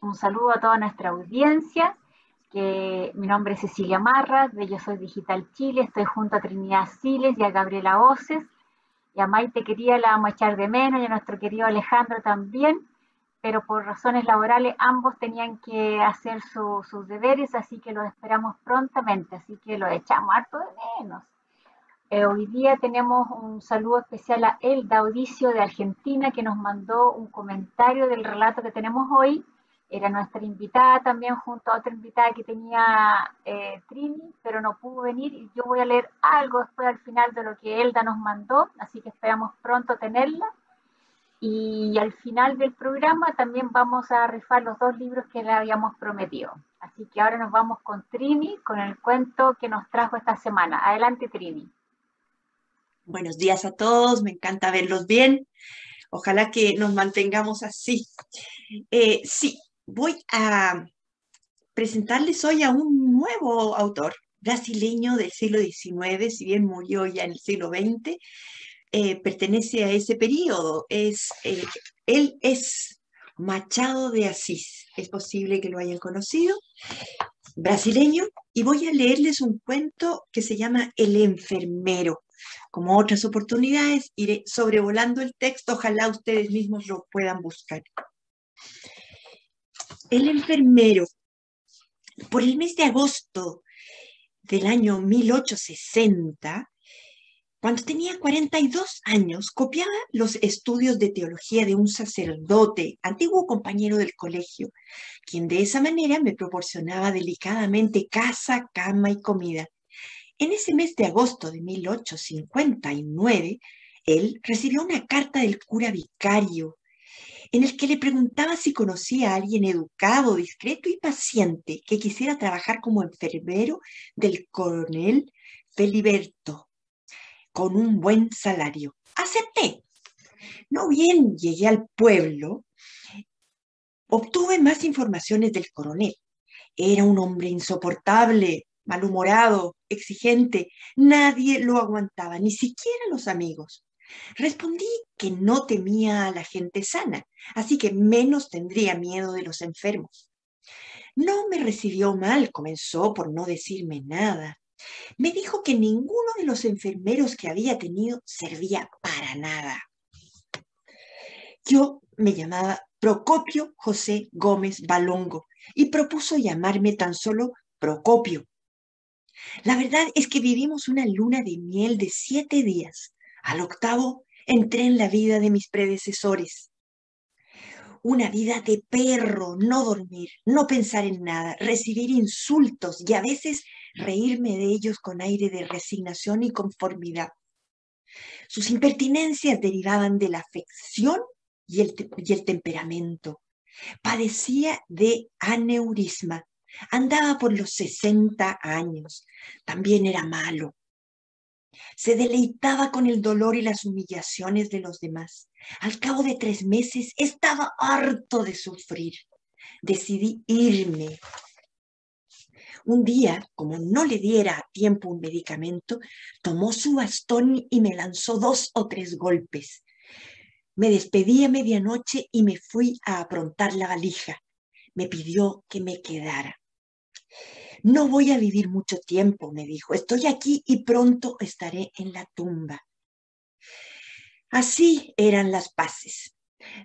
Un saludo a toda nuestra audiencia. Mi nombre es Cecilia Marra, de Yo Soy Digital Chile. Estoy junto a Trinidad Siles y a Gabriela Oces. Y a Maite Querida la vamos a echar de menos, y a nuestro querido Alejandro también. Pero por razones laborales ambos tenían que hacer sus deberes, así que los esperamos prontamente, así que los echamos harto de menos. Hoy día tenemos un saludo especial a Elda Odicio de Argentina, que nos mandó un comentario del relato que tenemos hoy. Era nuestra invitada también, junto a otra invitada que tenía Trini, pero no pudo venir, y yo voy a leer algo después al final de lo que Elda nos mandó, así que esperamos pronto tenerla. Y al final del programa también vamos a rifar los dos libros que le habíamos prometido. Así que ahora nos vamos con Trini, con el cuento que nos trajo esta semana. Adelante, Trini. Buenos días a todos, me encanta verlos bien. Ojalá que nos mantengamos así. Sí, voy a presentarles hoy a un nuevo autor brasileño del siglo XIX, si bien murió ya en el siglo XX, pertenece a ese periodo. Él es Machado de Assis, es posible que lo hayan conocido, brasileño, y voy a leerles un cuento que se llama El enfermero. Como otras oportunidades, iré sobrevolando el texto, ojalá ustedes mismos lo puedan buscar. El enfermero. Por el mes de agosto del año 1860, cuando tenía 42 años, copiaba los estudios de teología de un sacerdote, antiguo compañero del colegio, quien de esa manera me proporcionaba delicadamente casa, cama y comida. En ese mes de agosto de 1859, él recibió una carta del cura vicario, en el que le preguntaba si conocía a alguien educado, discreto y paciente que quisiera trabajar como enfermero del coronel Feliberto, con un buen salario. Acepté. No bien llegué al pueblo, obtuve más informaciones del coronel. Era un hombre insoportable, malhumorado, exigente. Nadie lo aguantaba, ni siquiera los amigos. Respondí que no temía a la gente sana, así que menos tendría miedo de los enfermos. No me recibió mal, comenzó por no decirme nada. Me dijo que ninguno de los enfermeros que había tenido servía para nada. Yo me llamaba Procopio José Gómez Balongo y propuso llamarme tan solo Procopio. La verdad es que vivimos una luna de miel de 7 días. Al octavo, entré en la vida de mis predecesores. Una vida de perro, no dormir, no pensar en nada, recibir insultos y a veces reírme de ellos con aire de resignación y conformidad. Sus impertinencias derivaban de la afección y el temperamento. Padecía de aneurisma. Andaba por los 60 años. También era malo. Se deleitaba con el dolor y las humillaciones de los demás. Al cabo de 3 meses estaba harto de sufrir. Decidí irme. Un día, como no le diera a tiempo un medicamento, tomó su bastón y me lanzó 2 o 3 golpes. Me despedí a medianoche y me fui a aprontar la valija. Me pidió que me quedara. No voy a vivir mucho tiempo, me dijo. Estoy aquí y pronto estaré en la tumba. Así eran las paces.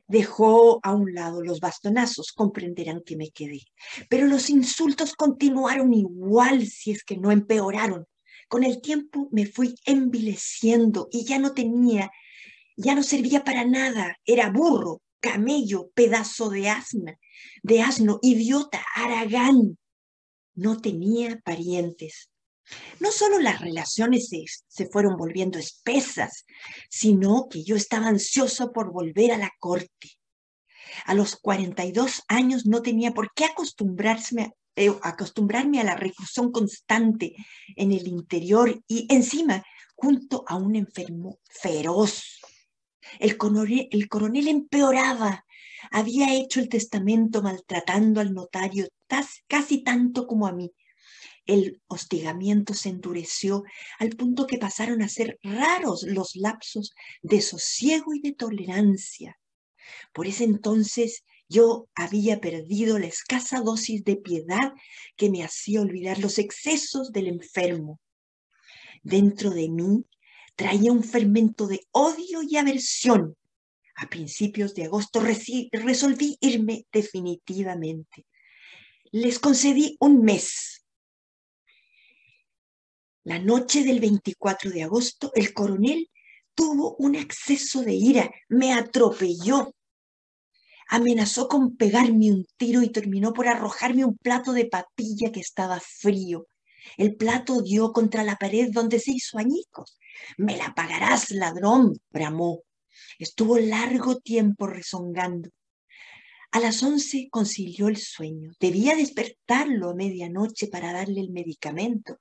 Dejó a un lado los bastonazos, comprenderán que me quedé. Pero los insultos continuaron igual, si es que no empeoraron. Con el tiempo me fui envileciendo y ya no servía para nada. Era burro, camello, pedazo de asno, idiota, haragán. No tenía parientes. No solo las relaciones se fueron volviendo espesas, sino que yo estaba ansioso por volver a la corte. A los 42 años no tenía por qué acostumbrarme a la reclusión constante en el interior y encima junto a un enfermo feroz. El coronel empeoraba. Había hecho el testamento maltratando al notario casi tanto como a mí. El hostigamiento se endureció al punto que pasaron a ser raros los lapsos de sosiego y de tolerancia. Por ese entonces Yo había perdido la escasa dosis de piedad que me hacía olvidar los excesos del enfermo. Dentro de mí traía un fermento de odio y aversión. A principios de agosto resolví irme definitivamente. Les concedí un mes. La noche del 24 de agosto, el coronel tuvo un acceso de ira, me atropelló. Amenazó con pegarme un tiro y terminó por arrojarme un plato de papilla que estaba frío. El plato dio contra la pared donde se hizo añicos. «Me la pagarás, ladrón», bramó. Estuvo largo tiempo rezongando. A las 11 concilió el sueño. Debía despertarlo a medianoche para darle el medicamento.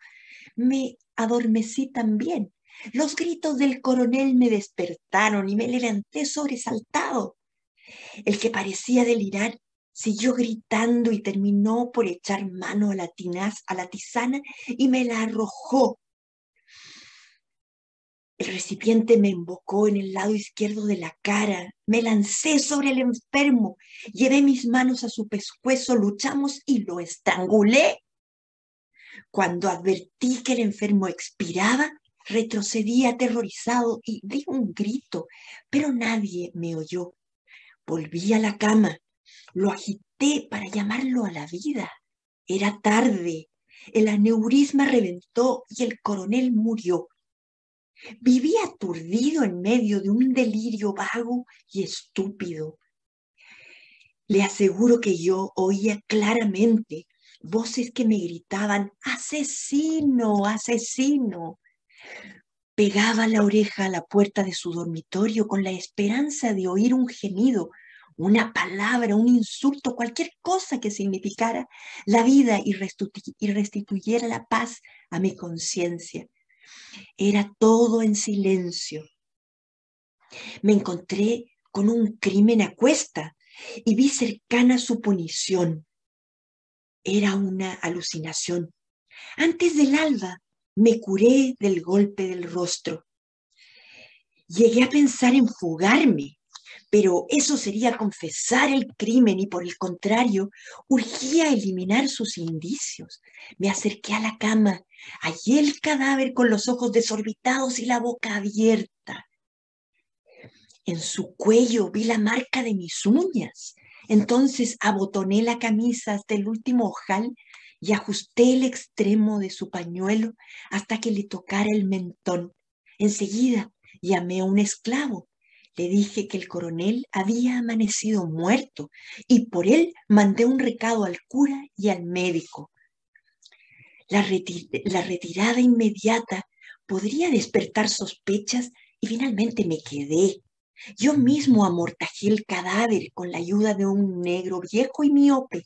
Me adormecí también. Los gritos del coronel me despertaron y me levanté sobresaltado. El que parecía delirar siguió gritando y terminó por echar mano a la tisana y me la arrojó. El recipiente me embocó en el lado izquierdo de la cara. Me lancé sobre el enfermo, llevé mis manos a su pescuezo, luchamos y lo estrangulé. Cuando advertí que el enfermo expiraba, retrocedí aterrorizado y di un grito, pero nadie me oyó. Volví a la cama. Lo agité para llamarlo a la vida. Era tarde. El aneurisma reventó y el coronel murió. Viví aturdido en medio de un delirio vago y estúpido. Le aseguro que yo oía claramente voces que me gritaban: «¡Asesino! ¡Asesino!». Pegaba la oreja a la puerta de su dormitorio con la esperanza de oír un gemido, una palabra, un insulto, cualquier cosa que significara la vida y restituyera la paz a mi conciencia. Era todo en silencio. Me encontré con un crimen a cuesta y vi cercana su punición. Era una alucinación. Antes del alba me curé del golpe del rostro. Llegué a pensar en fugarme, pero eso sería confesar el crimen y, por el contrario, urgía eliminar sus indicios. Me acerqué a la cama, hallé el cadáver con los ojos desorbitados y la boca abierta. En su cuello vi la marca de mis uñas. Entonces abotoné la camisa hasta el último ojal y ajusté el extremo de su pañuelo hasta que le tocara el mentón. Enseguida llamé a un esclavo. Le dije que el coronel había amanecido muerto y por él mandé un recado al cura y al médico. La retirada inmediata podría despertar sospechas y finalmente me quedé. Yo mismo amortajé el cadáver con la ayuda de un negro viejo y miope.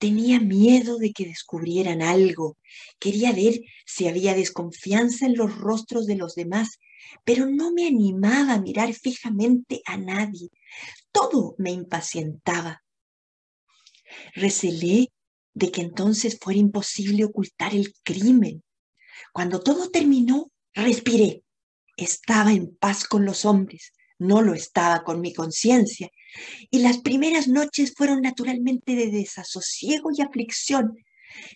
Tenía miedo de que descubrieran algo. Quería ver si había desconfianza en los rostros de los demás, pero no me animaba a mirar fijamente a nadie. Todo me impacientaba. Recelé de que entonces fuera imposible ocultar el crimen. Cuando todo terminó, respiré. Estaba en paz con los hombres, no lo estaba con mi conciencia, y las primeras noches fueron naturalmente de desasosiego y aflicción.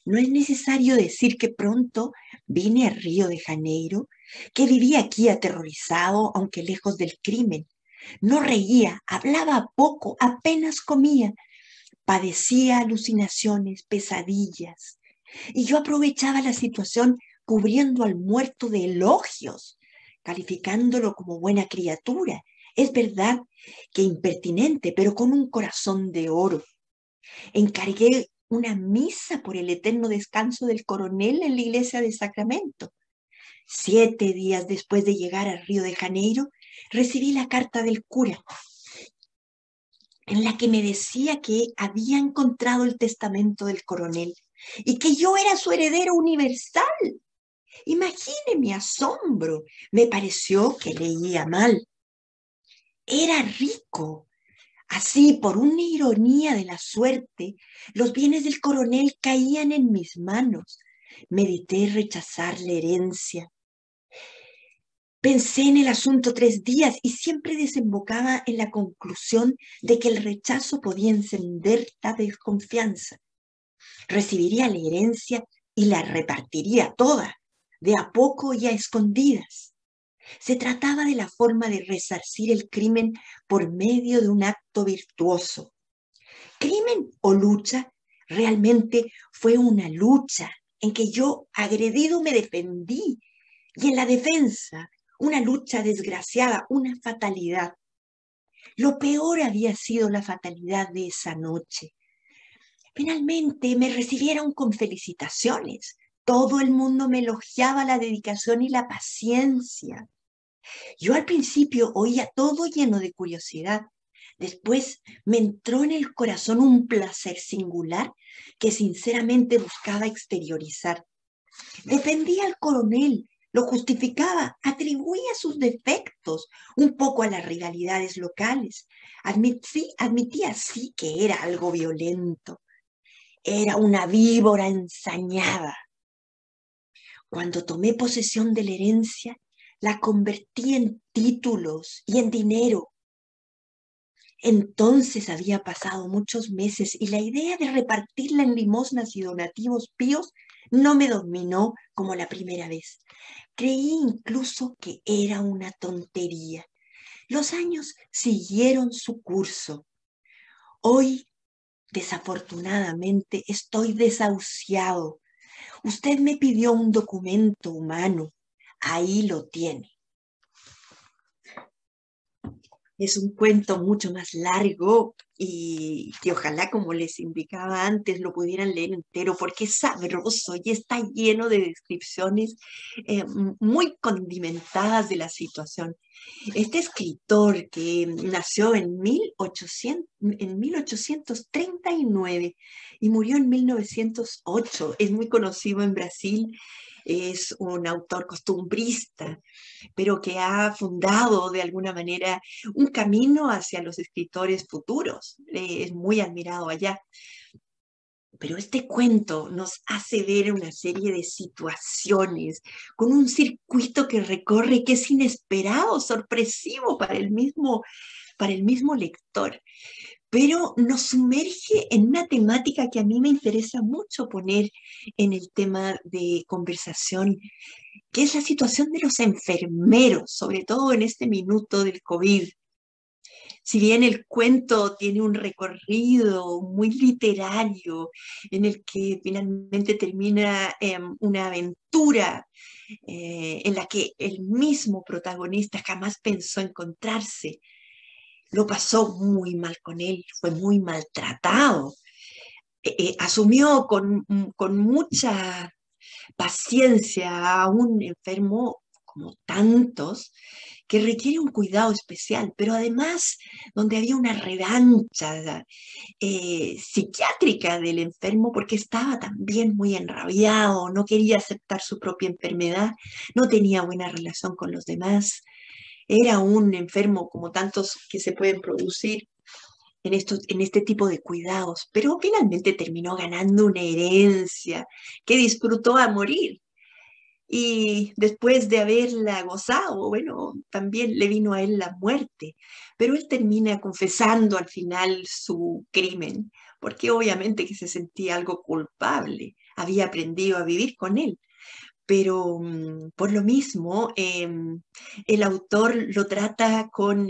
No es necesario decir que pronto vine a Río de Janeiro, que vivía aquí aterrorizado, aunque lejos del crimen. No reía, hablaba poco, apenas comía. Padecía alucinaciones, pesadillas. Y yo aprovechaba la situación cubriendo al muerto de elogios, calificándolo como buena criatura. Es verdad que impertinente, pero con un corazón de oro. Encargué una misa por el eterno descanso del coronel en la iglesia de Sacramento. 7 días después de llegar a Río de Janeiro, recibí la carta del cura, en la que me decía que había encontrado el testamento del coronel y que yo era su heredero universal. Imagine mi asombro. Me pareció que leía mal. Era rico. Así, por una ironía de la suerte, los bienes del coronel caían en mis manos. Medité rechazar la herencia. Pensé en el asunto 3 días y siempre desembocaba en la conclusión de que el rechazo podía encender la desconfianza. Recibiría la herencia y la repartiría toda, de a poco y a escondidas. Se trataba de la forma de resarcir el crimen por medio de un acto virtuoso. ¿Crimen o lucha? Realmente fue una lucha en que yo, agredido, me defendí, y en la defensa, una lucha desgraciada, una fatalidad. Lo peor había sido la fatalidad de esa noche. Finalmente me recibieron con felicitaciones. Todo el mundo me elogiaba la dedicación y la paciencia. Yo al principio oía todo lleno de curiosidad. Después me entró en el corazón un placer singular que sinceramente buscaba exteriorizar. Defendía al coronel, lo justificaba, atribuía sus defectos un poco a las rivalidades locales. Admitía sí que era algo violento. Era una víbora ensañada. Cuando tomé posesión de la herencia, la convertí en títulos y en dinero. Entonces había pasado muchos meses y la idea de repartirla en limosnas y donativos píos no me dominó como la primera vez. Creí incluso que era una tontería. Los años siguieron su curso. Hoy, desafortunadamente, estoy desahuciado. Usted me pidió un documento humano. Ahí lo tiene. Es un cuento mucho más largo y que ojalá, como les indicaba antes, lo pudieran leer entero porque es sabroso y está lleno de descripciones muy condimentadas de la situación. Este escritor que nació en 1839 y murió en 1908, es muy conocido en Brasil. Es un autor costumbrista, pero que ha fundado de alguna manera un camino hacia los escritores futuros. Es muy admirado allá. Pero este cuento nos hace ver una serie de situaciones con un circuito que recorre que es inesperado, sorpresivo para el mismo lector. Pero nos sumerge en una temática que a mí me interesa mucho poner en el tema de conversación, que es la situación de los enfermeros, sobre todo en este minuto del COVID. Si bien el cuento tiene un recorrido muy literario en el que finalmente termina una aventura en la que el mismo protagonista jamás pensó encontrarse, lo pasó muy mal con él, fue muy maltratado. Asumió con mucha paciencia a un enfermo, como tantos, que requiere un cuidado especial, pero además donde había una revancha psiquiátrica del enfermo porque estaba también muy enrabiado, no quería aceptar su propia enfermedad, no tenía buena relación con los demás. Era un enfermo como tantos que se pueden producir en este tipo de cuidados, pero finalmente terminó ganando una herencia que disfrutó a morir. Y después de haberla gozado, bueno, también le vino a él la muerte, pero él termina confesando al final su crimen, porque obviamente que se sentía algo culpable, había aprendido a vivir con él. Pero por lo mismo, el autor lo trata con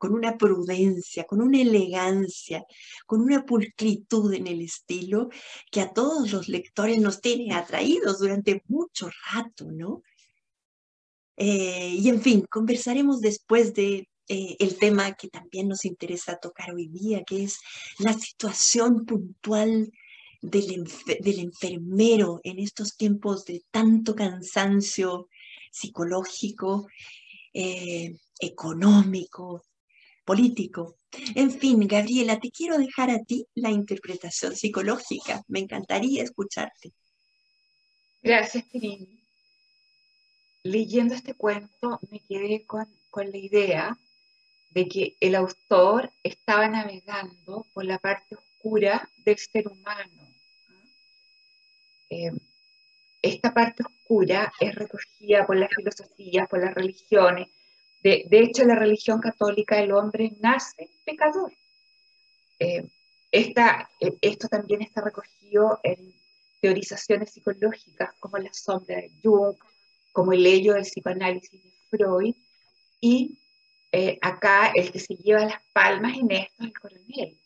una prudencia, con una elegancia, con una pulcritud en el estilo que a todos los lectores nos tiene atraídos durante mucho rato, ¿no? Y en fin, conversaremos después de el tema que también nos interesa tocar hoy día, que es la situación puntual del enfermero en estos tiempos de tanto cansancio psicológico, económico, político. En fin, Gabriela, te quiero dejar a ti la interpretación psicológica. Me encantaría escucharte. Gracias, Querida. Leyendo este cuento me quedé con la idea de que el autor estaba navegando por la parte oscura del ser humano. esta parte oscura es recogida por las filosofías, por las religiones. De hecho, en la religión católica el hombre nace pecador. Esto también está recogido en teorizaciones psicológicas como la sombra de Jung, como el ello del psicoanálisis de Freud, y acá el que se lleva las palmas en esto es el coronel.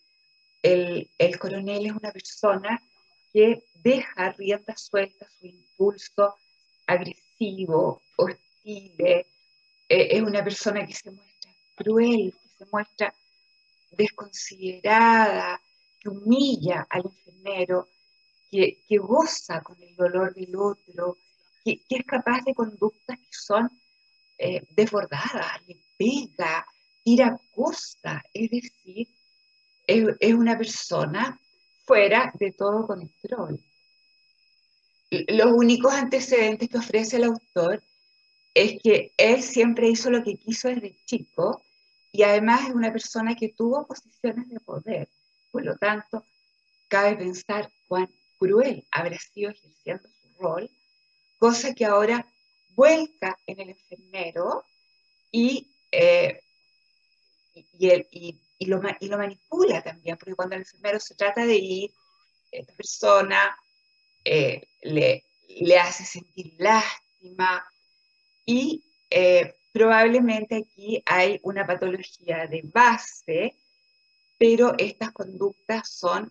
El coronel es una persona que deja rienda suelta su impulso agresivo, hostil, es una persona que se muestra cruel, que se muestra desconsiderada, que humilla al enfermero, que goza con el dolor del otro, que es capaz de conductas que son desbordadas, le pega, tira cosas, es decir, es una persona fuera de todo control. Los únicos antecedentes que ofrece el autor es que él siempre hizo lo que quiso desde chico, y además es una persona que tuvo posiciones de poder. Por lo tanto, cabe pensar cuán cruel habrá sido ejerciendo su rol, cosa que ahora vuelca en el enfermero y lo manipula también, porque cuando el enfermero se trata de ir, esta persona le hace sentir lástima y... probablemente aquí hay una patología de base, pero estas conductas son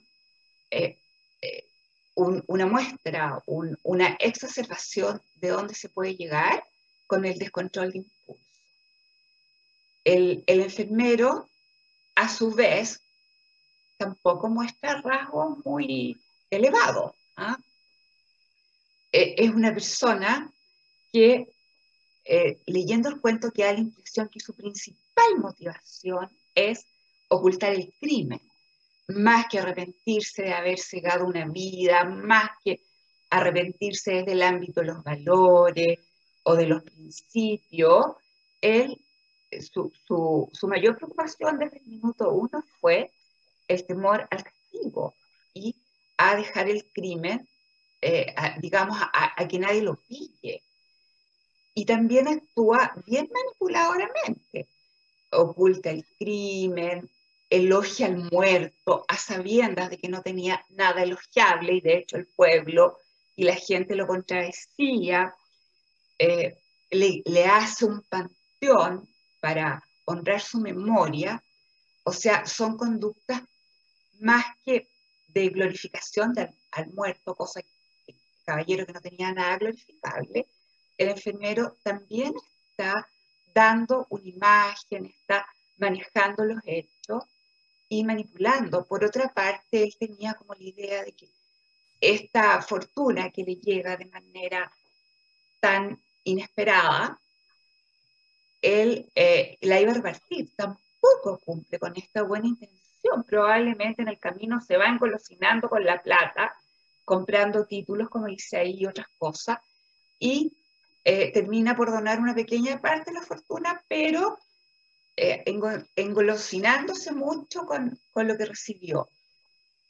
una muestra, una exacerbación de dónde se puede llegar con el descontrol de impulso. El enfermero, a su vez, tampoco muestra rasgos muy elevados, ¿ah? Es una persona que... leyendo el cuento que da la impresión que su principal motivación es ocultar el crimen, más que arrepentirse de haber cegado una vida, más que arrepentirse desde el ámbito de los valores o de los principios. Su mayor preocupación desde el minuto 1 fue el temor al castigo y a dejar el crimen, digamos, a que nadie lo pille. Y también actúa bien manipuladoramente. Oculta el crimen, elogia al muerto, a sabiendas de que no tenía nada elogiable, y de hecho el pueblo y la gente lo contradecía. Le hace un panteón para honrar su memoria. O sea, son conductas más que de glorificación al muerto, cosa que el caballero que no tenía nada glorificable. El enfermero también está dando una imagen, está manejando los hechos y manipulando. Por otra parte, él tenía como la idea de que esta fortuna que le llega de manera tan inesperada, él la iba a repartir. Tampoco cumple con esta buena intención. Probablemente en el camino se va engolosinando con la plata, comprando títulos, como dice ahí, y otras cosas, y termina por donar una pequeña parte de la fortuna, pero engolosinándose mucho con lo que recibió.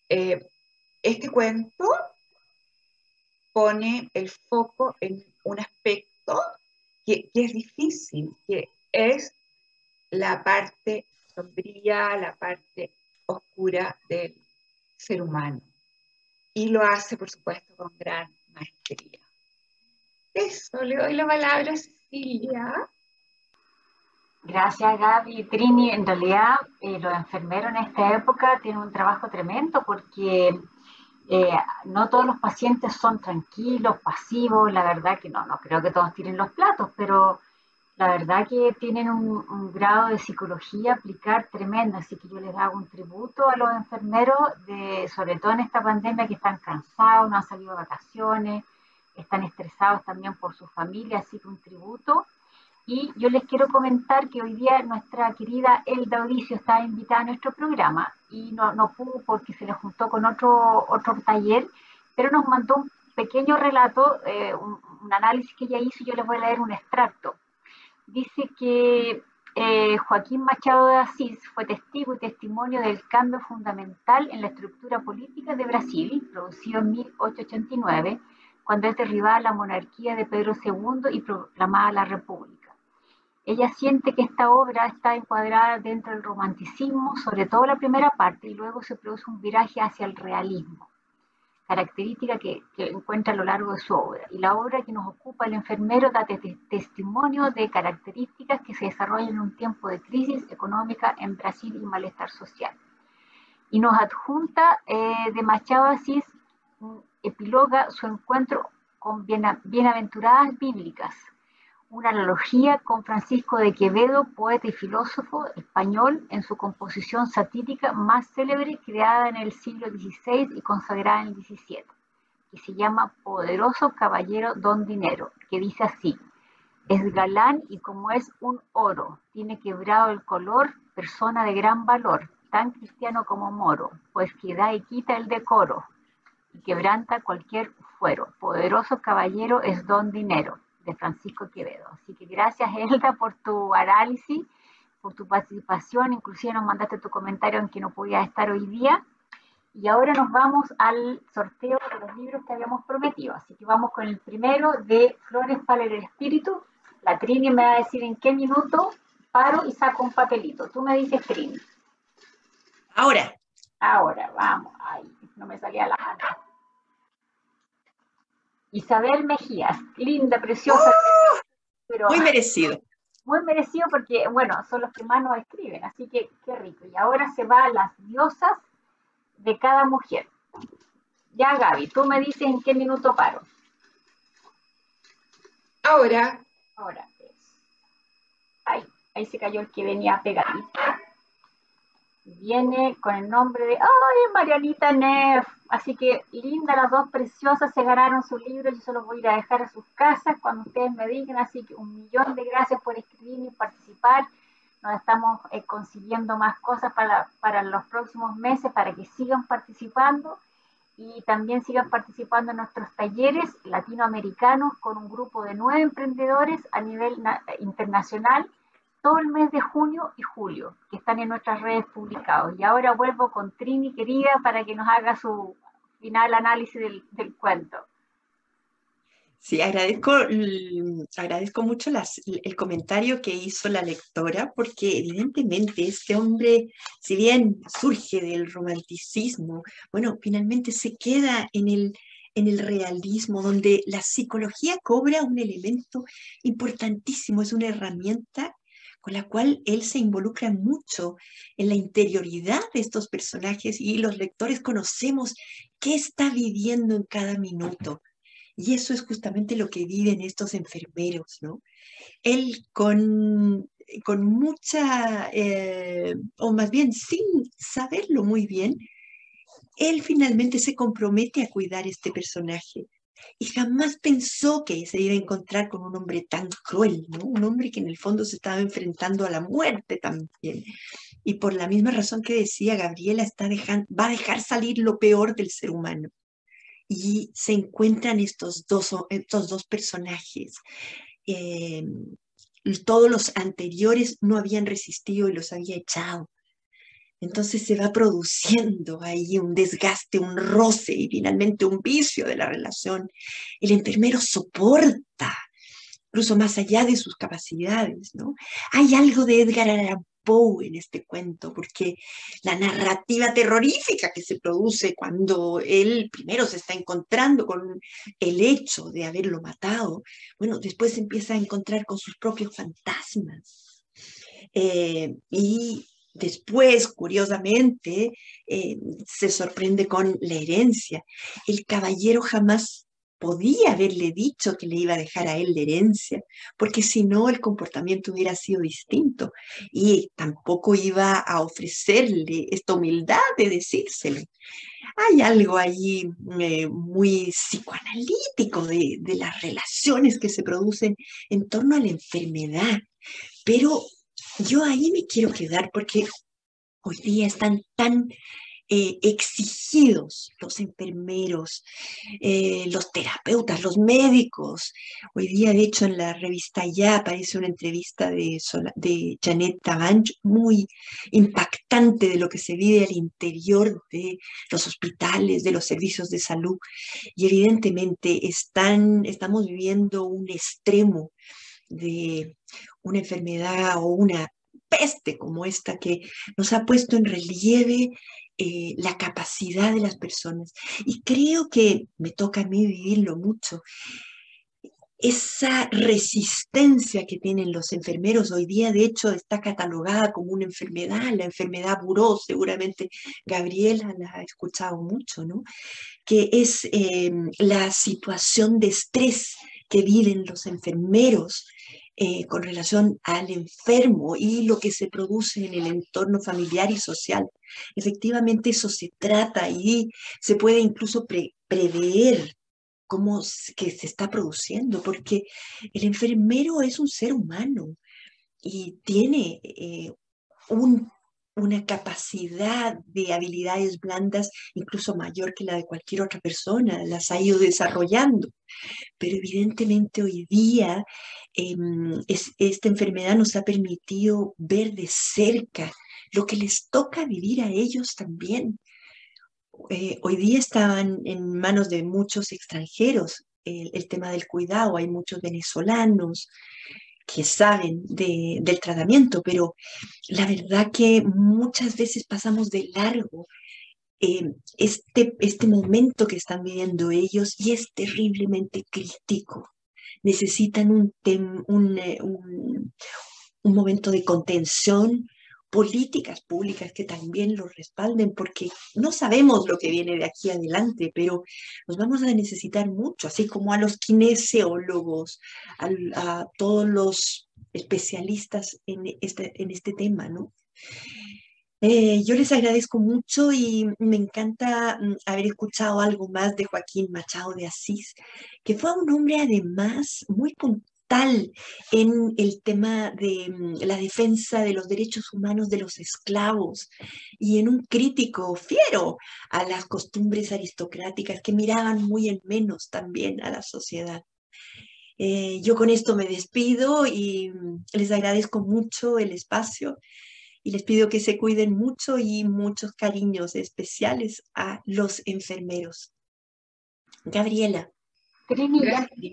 Este cuento pone el foco en un aspecto que es difícil, que es la parte sombría, la parte oscura del ser humano. Y lo hace, por supuesto, con gran maestría. Eso, le doy la palabra a Cecilia. Gracias, Gaby. Trini, en realidad los enfermeros en esta época tienen un trabajo tremendo porque no todos los pacientes son tranquilos, pasivos. La verdad que no creo que todos tiren los platos, pero la verdad que tienen un grado de psicología aplicar tremendo. Así que yo les hago un tributo a los enfermeros, sobre todo en esta pandemia, que están cansados, no han salido de vacaciones, están estresados también por su familia, así que un tributo. Y yo les quiero comentar que hoy día nuestra querida Elda Odicio está invitada a nuestro programa y no pudo porque se le juntó con otro taller, pero nos mandó un pequeño relato, un análisis que ella hizo, y yo les voy a leer un extracto. Dice que Joaquim Machado de Assis fue testigo y testimonio del cambio fundamental en la estructura política de Brasil, producido en 1889, cuando es derribada la monarquía de Pedro II y proclamada la República. Ella siente que esta obra está encuadrada dentro del romanticismo, sobre todo la primera parte, y luego se produce un viraje hacia el realismo, característica que encuentra a lo largo de su obra. Y la obra que nos ocupa, El enfermero, da testimonio de características que se desarrollan en un tiempo de crisis económica en Brasil y malestar social. Y nos adjunta de Machado de Assis, epiloga su encuentro con bienaventuradas bíblicas, una analogía con Francisco de Quevedo, poeta y filósofo español, en su composición satírica más célebre, creada en el siglo XVI y consagrada en el XVII, que se llama Poderoso Caballero Don Dinero, que dice así: es galán y como es un oro, tiene quebrado el color, persona de gran valor, tan cristiano como moro, pues que da y quita el decoro, y quebranta cualquier fuero. Poderoso caballero es Don Dinero, de Francisco Quevedo. Así que gracias, Elda, por tu análisis, por tu participación. Inclusive nos mandaste tu comentario aunque no podías estar hoy día. Y ahora nos vamos al sorteo de los libros que habíamos prometido. Así que vamos con el primero, de Flores para el Espíritu. La Trini me va a decir en qué minuto paro y saco un papelito. Tú me dices, Trini. Ahora. Ahora, vamos. Ay, no me salía la mano. Isabel Mejías, linda, preciosa. Pero muy merecido. Muy merecido porque, bueno, son los que más nos escriben, así que qué rico. Y ahora se va a las diosas de cada mujer. Ya, Gaby, tú me dices en qué minuto paro. Ahora. Ahora. Ay, ahí se cayó el que venía a pegar. Viene con el nombre de Marianita Neff. Así que linda, las dos preciosas se ganaron sus libros. Yo se los voy a ir a dejar a sus casas cuando ustedes me digan. Así que 1.000.000 de gracias por escribir y participar. Nos estamos consiguiendo más cosas para los próximos meses, para que sigan participando. Y también sigan participando en nuestros talleres latinoamericanos con un grupo de 9 emprendedores a nivel internacional, todo el mes de junio y julio, que están en nuestras redes publicados. Y ahora vuelvo con Trini, querida, para que nos haga su final análisis del cuento. Sí, agradezco mucho el comentario que hizo la lectora, porque evidentemente este hombre, si bien surge del romanticismo, bueno, finalmente se queda en el realismo, donde la psicología cobra un elemento importantísimo, es una herramienta con la cual él se involucra mucho en la interioridad de estos personajes, y los lectores conocemos qué está viviendo en cada minuto. Y eso es justamente lo que viven estos enfermeros, ¿no? Él con mucha, o más bien sin saberlo muy bien, él finalmente se compromete a cuidar este personaje. Y jamás pensó que se iba a encontrar con un hombre tan cruel, ¿no? Un hombre que en el fondo se estaba enfrentando a la muerte también. Y por la misma razón que decía Gabriela, va a dejar salir lo peor del ser humano. Y se encuentran estos dos personajes. Todos los anteriores no habían resistido y los había echado. Entonces se va produciendo ahí un desgaste, un roce y finalmente un vicio de la relación. El enfermero soporta, incluso más allá de sus capacidades, ¿no? Hay algo de Edgar Allan Poe en este cuento, porque la narrativa terrorífica que se produce cuando él primero se está encontrando con el hecho de haberlo matado, bueno, después se empieza a encontrar con sus propios fantasmas. Y después, curiosamente, se sorprende con la herencia. El caballero jamás podía haberle dicho que le iba a dejar a él la herencia, porque si no el comportamiento hubiera sido distinto, y tampoco iba a ofrecerle esta humildad de decírselo. Hay algo ahí muy psicoanalítico de las relaciones que se producen en torno a la enfermedad, pero yo ahí me quiero quedar porque hoy día están tan exigidos los enfermeros, los terapeutas, los médicos. Hoy día, de hecho, en la revista Ya aparece una entrevista de Jeanette Tavanch muy impactante de lo que se vive al interior de los hospitales, de los servicios de salud. Y evidentemente estamos viviendo un extremo de una enfermedad o una peste como esta que nos ha puesto en relieve la capacidad de las personas. Y creo que me toca a mí vivirlo mucho. Esa resistencia que tienen los enfermeros hoy día, de hecho, está catalogada como una enfermedad, la enfermedad buró, seguramente Gabriela la ha escuchado mucho, ¿no? Que es la situación de estrés que viven los enfermeros con relación al enfermo y lo que se produce en el entorno familiar y social. Efectivamente, eso se trata y se puede incluso prever cómo que se está produciendo, porque el enfermero es un ser humano y tiene una capacidad de habilidades blandas incluso mayor que la de cualquier otra persona, las ha ido desarrollando. Pero evidentemente hoy día esta enfermedad nos ha permitido ver de cerca lo que les toca vivir a ellos también. Hoy día estaban en manos de muchos extranjeros el tema del cuidado. Hay muchos venezolanos que saben del tratamiento, pero la verdad que muchas veces pasamos de largo este momento que están viviendo ellos, y es terriblemente crítico. Necesitan un momento de contención, políticas públicas que también los respalden, porque no sabemos lo que viene de aquí adelante, pero los vamos a necesitar mucho, así como a los kinesiólogos, a todos los especialistas en este tema, ¿no? Yo les agradezco mucho y me encanta haber escuchado algo más de Joaquim Machado de Assis, que fue un hombre además muy puntual en el tema de la defensa de los derechos humanos de los esclavos y en un crítico fiero a las costumbres aristocráticas que miraban muy en menos también a la sociedad. Yo con esto me despido y les agradezco mucho el espacio. Y les pido que se cuiden mucho y muchos cariños especiales a los enfermeros. Gabriela. Trini,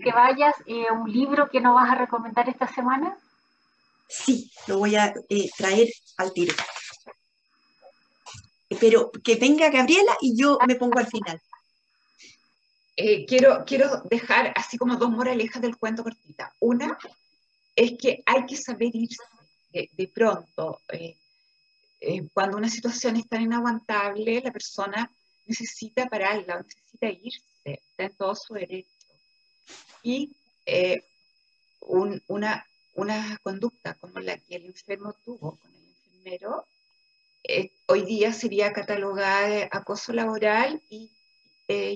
que vayas, ¿un libro que nos vas a recomendar esta semana? Sí, lo voy a traer al tiro. Pero que venga Gabriela y yo me pongo al final. Quiero dejar así como dos moralejas del cuento cortita. Una es que hay que saber irse. De pronto, cuando una situación es tan inaguantable, la persona necesita pararla, necesita irse, está en todo su derecho. Y una conducta como la que el enfermo tuvo con el enfermero, hoy día sería catalogada de acoso laboral y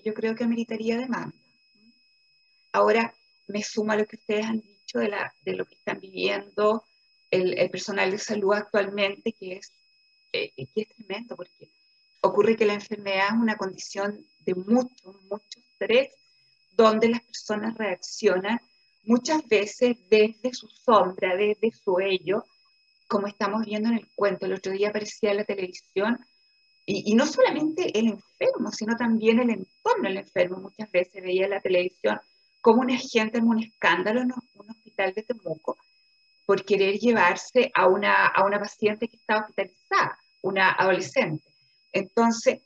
yo creo que ameritaría demanda. Ahora me sumo a lo que ustedes han dicho de lo que están viviendo el personal de salud actualmente, que es tremendo, porque ocurre que la enfermedad es una condición de mucho estrés, donde las personas reaccionan muchas veces desde su sombra, desde su ello, como estamos viendo en el cuento. El otro día aparecía en la televisión, y no solamente el enfermo, sino también el entorno del enfermo. Muchas veces veía en la televisión como una gente en un escándalo en un hospital de Temuco, por querer llevarse a una paciente que está hospitalizada, una adolescente. Entonces,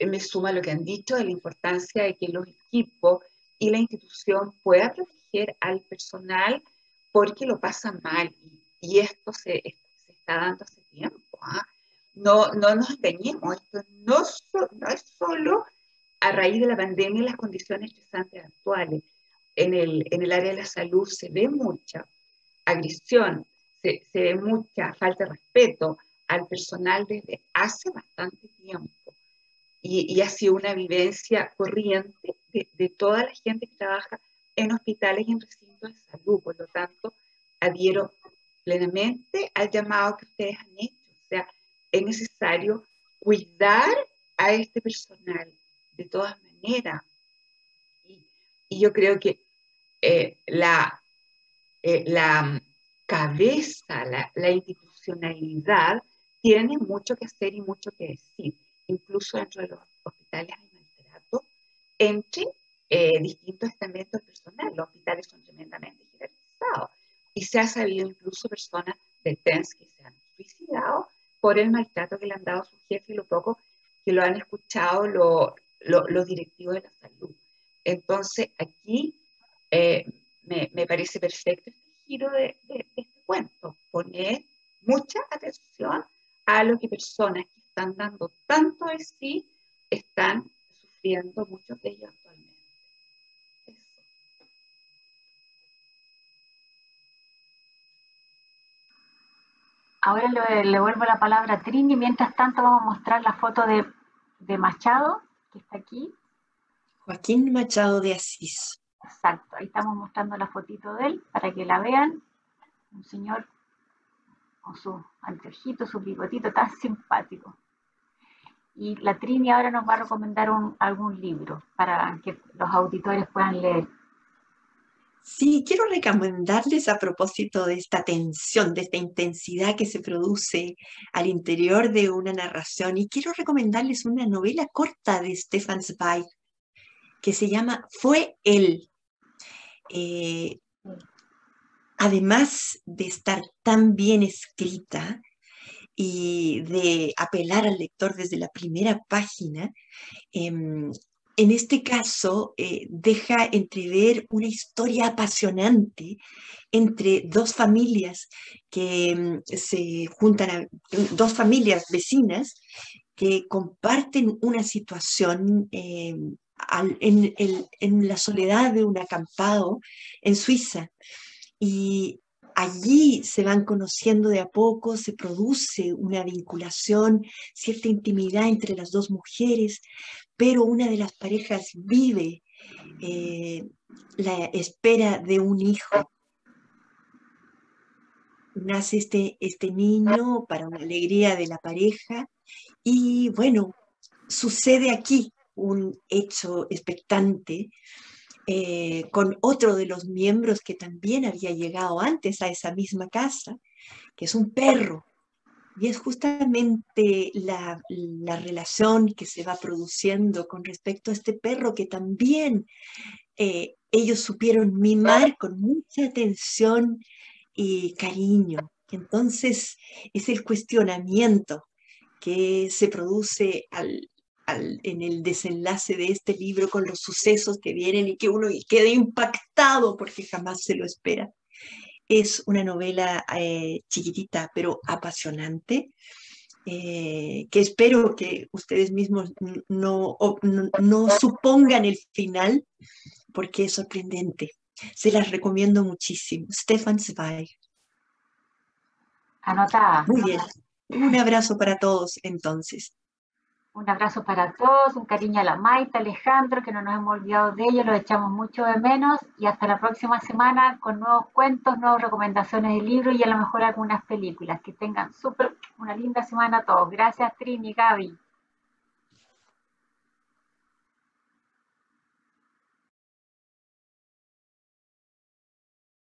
me suma lo que han dicho de la importancia de que los equipos y la institución puedan proteger al personal porque lo pasan mal. Y esto se está dando hace tiempo. No nos engañemos. Esto no es solo a raíz de la pandemia y las condiciones estresantes actuales. En el área de la salud se ve mucha agresión, se ve mucha falta de respeto al personal desde hace bastante tiempo. Y ha sido una vivencia corriente de toda la gente que trabaja en hospitales y en recintos de salud. Por lo tanto, adhiero plenamente al llamado que ustedes han hecho. O sea, es necesario cuidar a este personal de todas maneras. Y yo creo que la cabeza, la institucionalidad tiene mucho que hacer y mucho que decir. Incluso dentro de los hospitales hay maltrato entre distintos estamentos personales. Los hospitales son tremendamente jerarquizados. Y se ha sabido incluso personas de TENS que se han suicidado por el maltrato que le han dado a su jefe y lo poco que lo han escuchado los directivos de la salud. Entonces, aquí me parece perfecto este giro de este cuento. Poner mucha atención a lo que personas que están dando tanto de sí están sufriendo, muchos de ellos actualmente. Ahora le vuelvo la palabra a Trini. Mientras tanto vamos a mostrar la foto de Machado, que está aquí. Joaquim Machado de Assis. Exacto, ahí estamos mostrando la fotito de él para que la vean. Un señor con su anteojito, su bigotito tan simpático. Y la Trini ahora nos va a recomendar algún libro para que los auditores puedan leer. Sí, quiero recomendarles a propósito de esta tensión, de esta intensidad que se produce al interior de una narración, y quiero recomendarles una novela corta de Stefan Zweig que se llama Fue él. Además de estar tan bien escrita y de apelar al lector desde la primera página, en este caso, deja entrever una historia apasionante entre dos familias que se juntan, dos familias vecinas que comparten una situación en la soledad de un acampado en Suiza. Y allí se van conociendo de a poco, se produce una vinculación, cierta intimidad entre las dos mujeres, pero una de las parejas vive la espera de un hijo. Nace este niño para una alegría de la pareja y bueno, sucede aquí un hecho expectante. Con otro de los miembros que también había llegado antes a esa misma casa, que es un perro. Y es justamente la relación que se va produciendo con respecto a este perro que también ellos supieron mimar con mucha atención y cariño. Entonces es el cuestionamiento que se produce en el desenlace de este libro con los sucesos que vienen y que uno queda impactado porque jamás se lo espera. Es una novela chiquitita pero apasionante que espero que ustedes mismos no supongan el final porque es sorprendente. Se las recomiendo muchísimo. Stefan Zweig. Anotada. Muy bien. Un abrazo para todos entonces. Un abrazo para todos, un cariño a la Maite, Alejandro, que no nos hemos olvidado de ellos, los echamos mucho de menos y hasta la próxima semana con nuevos cuentos, nuevas recomendaciones de libros y a lo mejor algunas películas. Que tengan una linda semana a todos. Gracias Trini, Gaby.